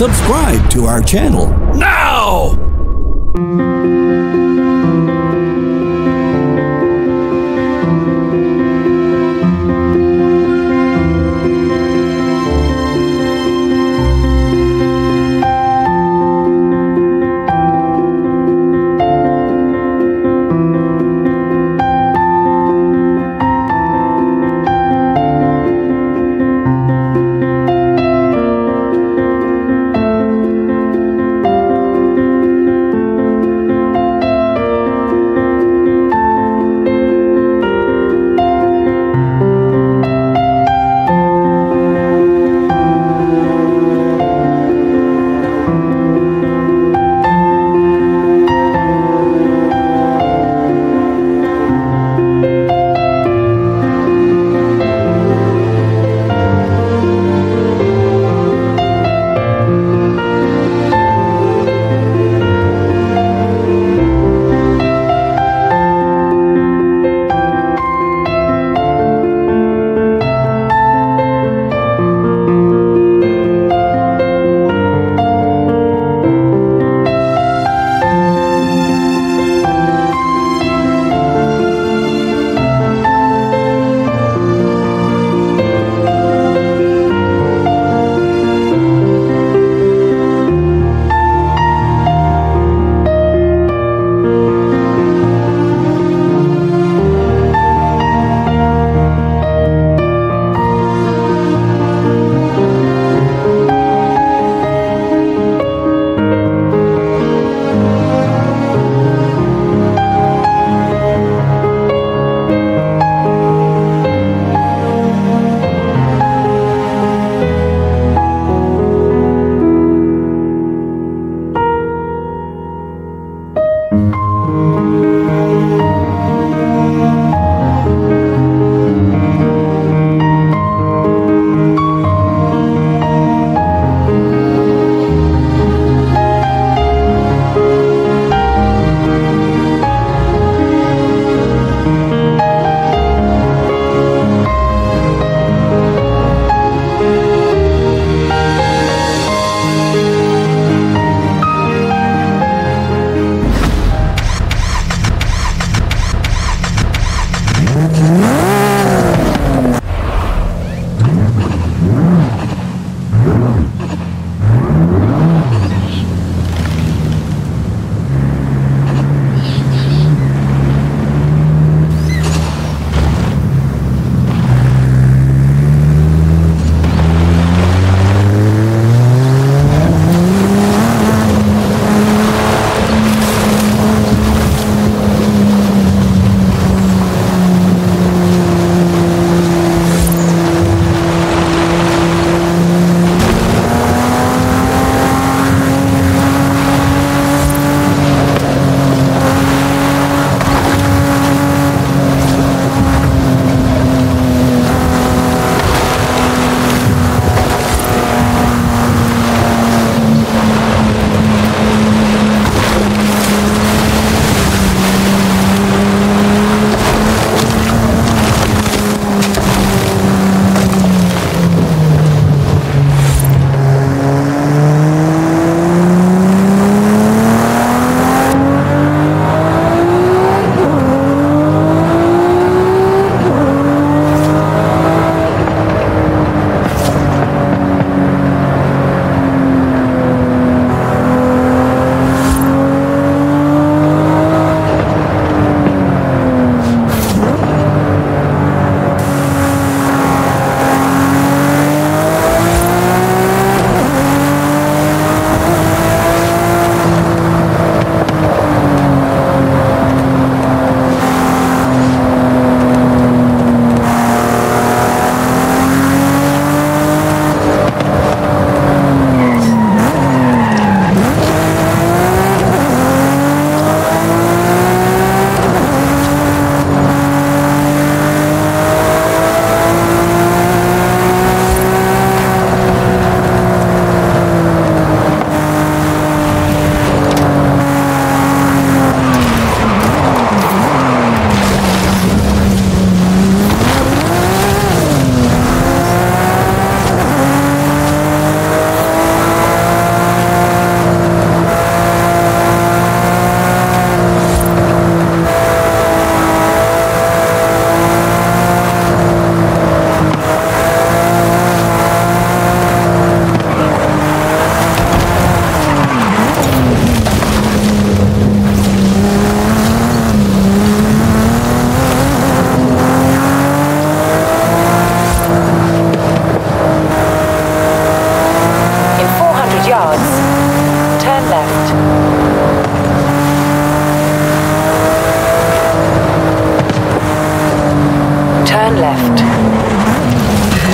Subscribe to our channel now!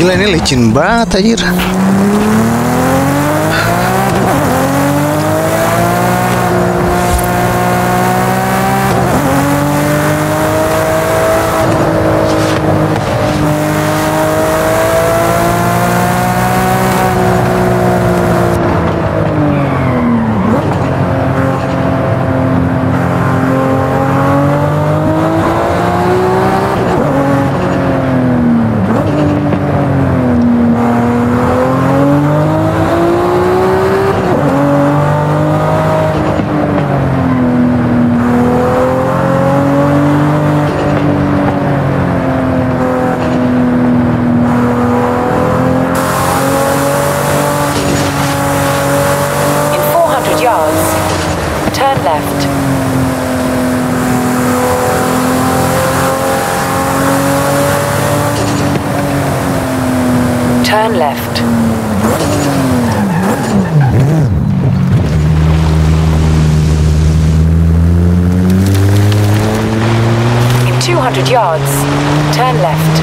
Gila, ini licin banget anjir. Turn left. In 200 yards, turn left.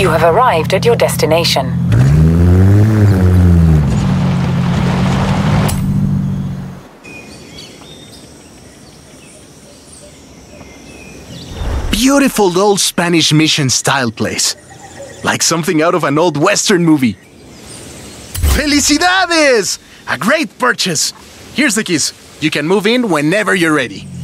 You have arrived at your destination. Beautiful old Spanish mission-style place. Like something out of an old Western movie. Felicidades! A great purchase! Here's the keys. You can move in whenever you're ready.